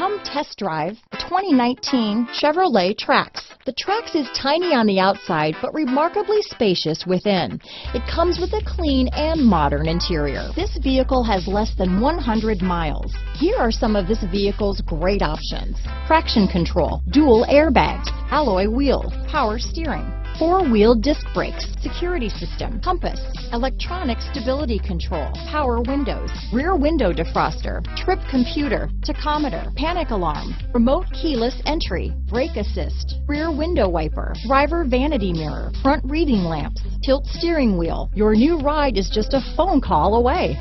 Come test drive the 2019 Chevrolet Trax. The Trax is tiny on the outside, but remarkably spacious within. It comes with a clean and modern interior. This vehicle has less than 100 miles. Here are some of this vehicle's great options: traction control, dual airbags, alloy wheels, power steering, four-wheel disc brakes, security system, compass, electronic stability control, power windows, rear window defroster, trip computer, tachometer, panic alarm, remote keyless entry, brake assist, rear window wiper, driver vanity mirror, front reading lamps, tilt steering wheel. Your new ride is just a phone call away.